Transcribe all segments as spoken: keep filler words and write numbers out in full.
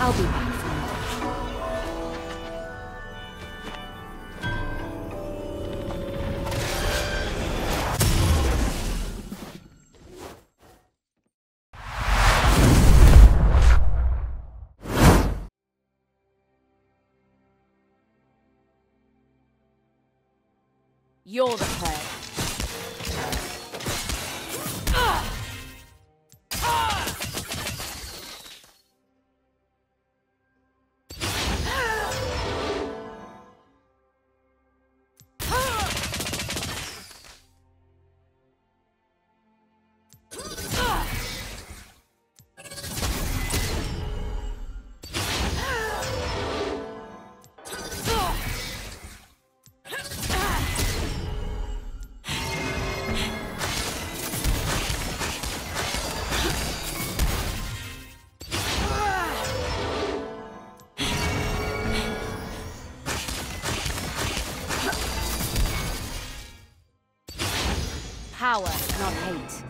I'll be back. You're the player. Power, not hate.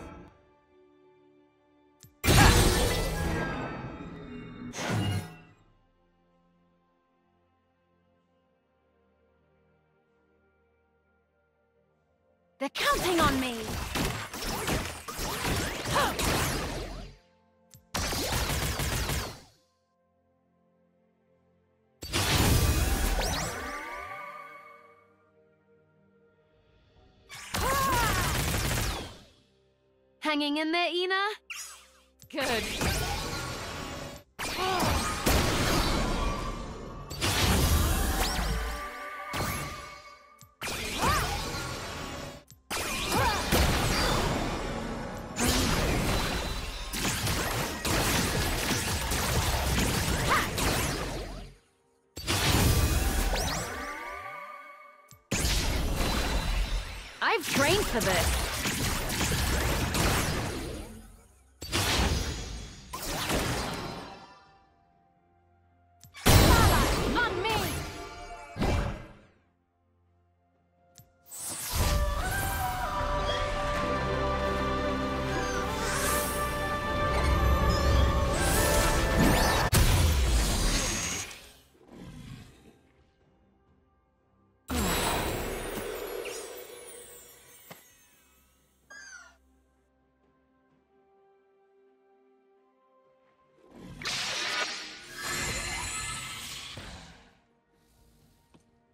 They're counting on me! Hanging in there, Ina? Good. I've trained for this.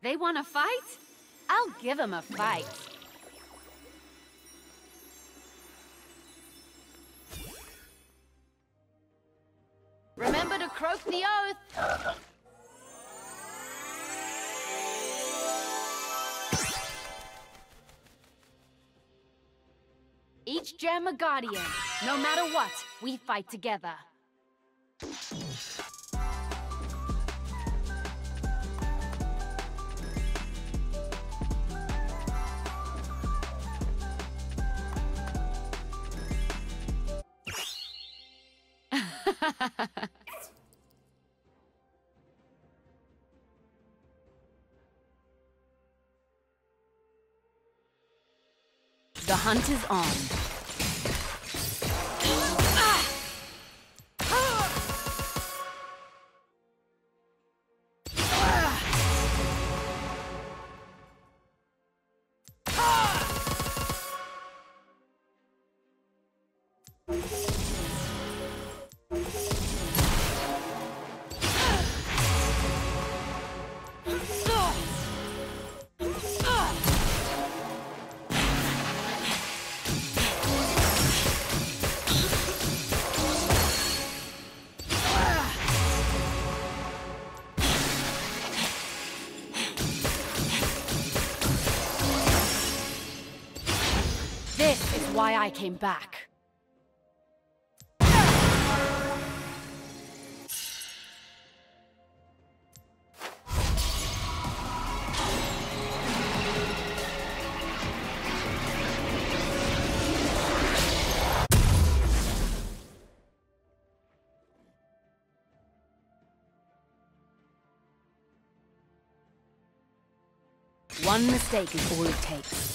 They want a fight? I'll give them a fight. Remember to croak the oath! Each gem a guardian. No matter what, we fight together. The hunt is on. Why I came back. One mistake is all it takes.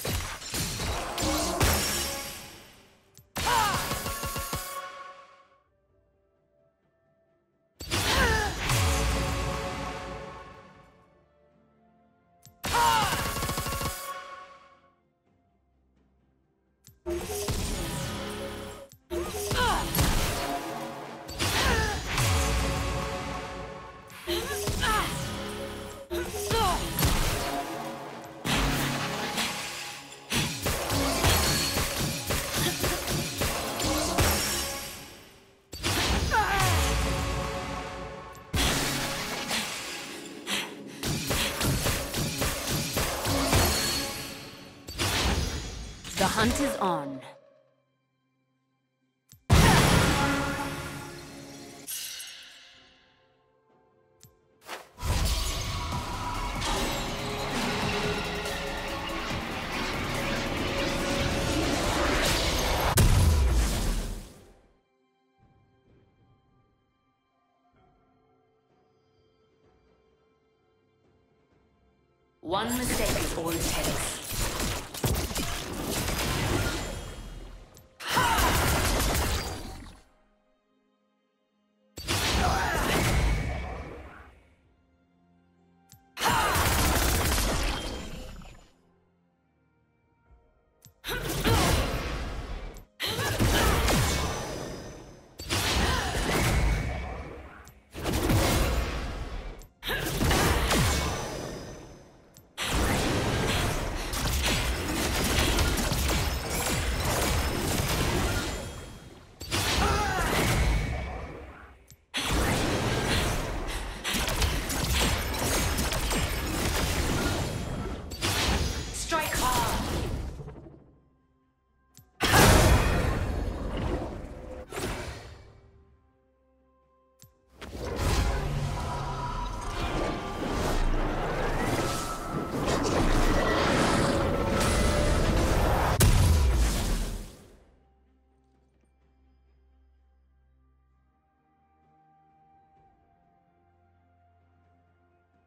hunt is on. One mistake is all it takes.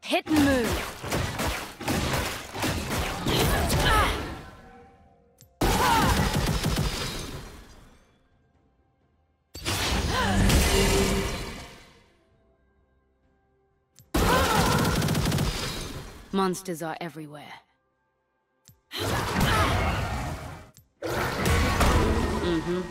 Hit and move. Monsters are everywhere. Mm-hmm.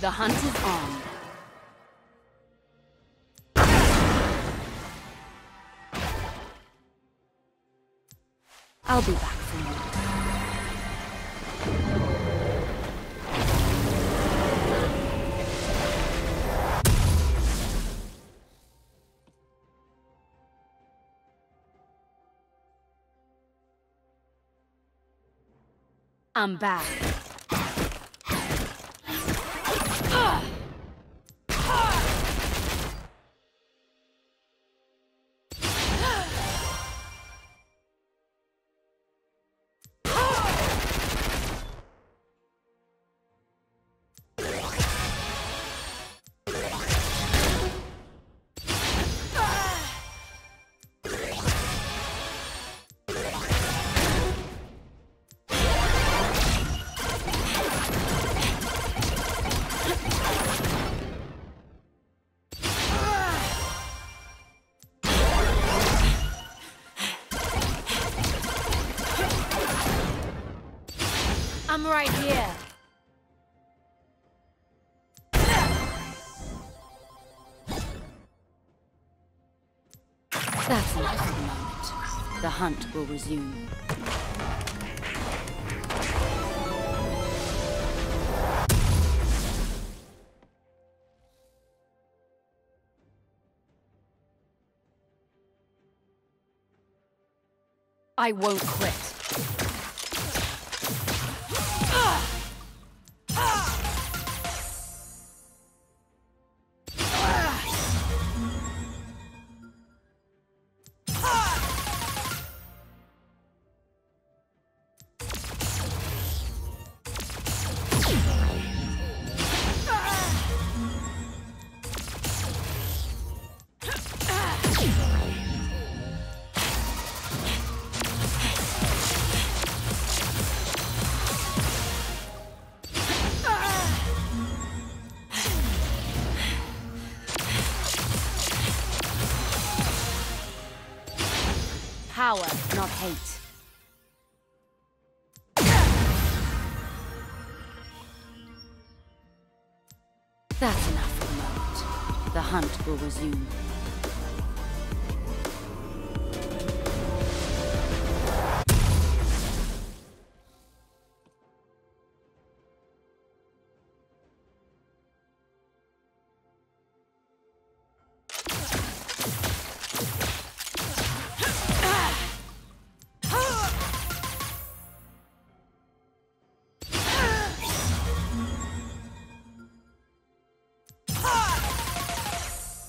The hunt is on. I'll be back for you. I'm back. I'm right here. That's not for the moment. The hunt will resume. I won't quit. Power, not hate. That's enough for the moment. The hunt will resume.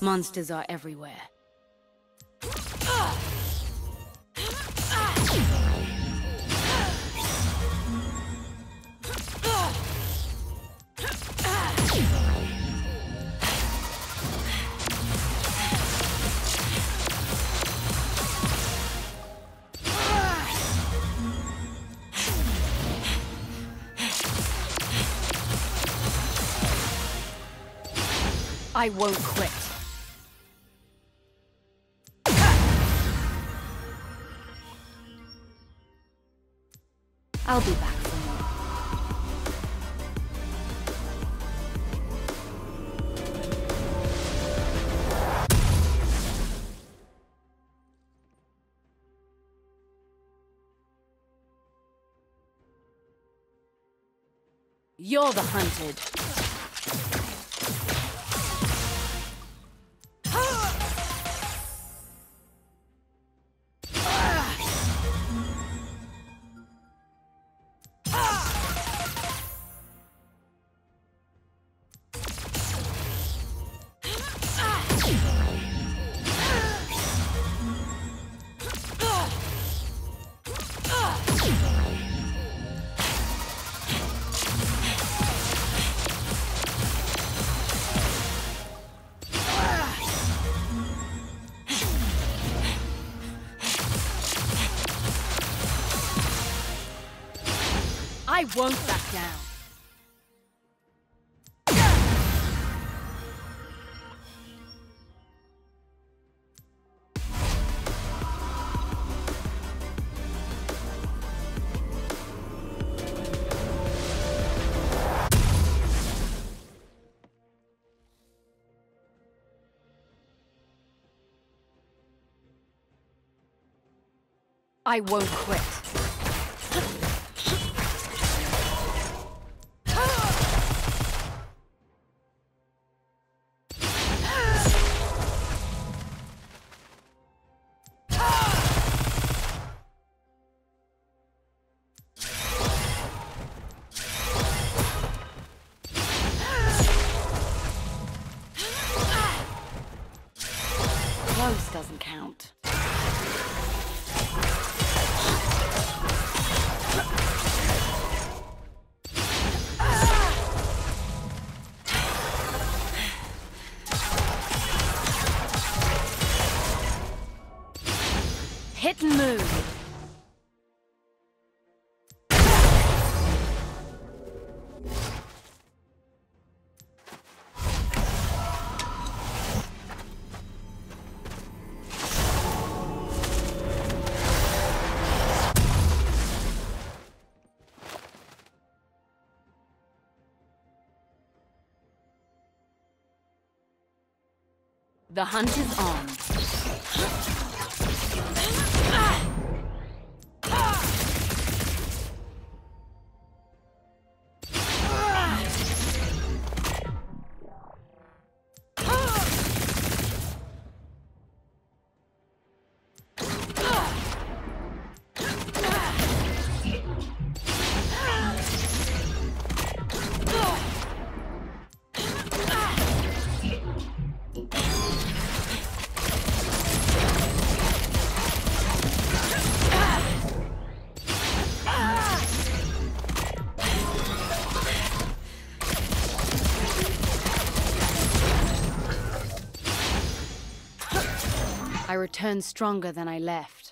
Monsters are everywhere. I won't quit. I'll be back for more. You're the hunted. I won't back down. I won't quit. Close doesn't count. Hit and move. The hunt is on. I return stronger than I left.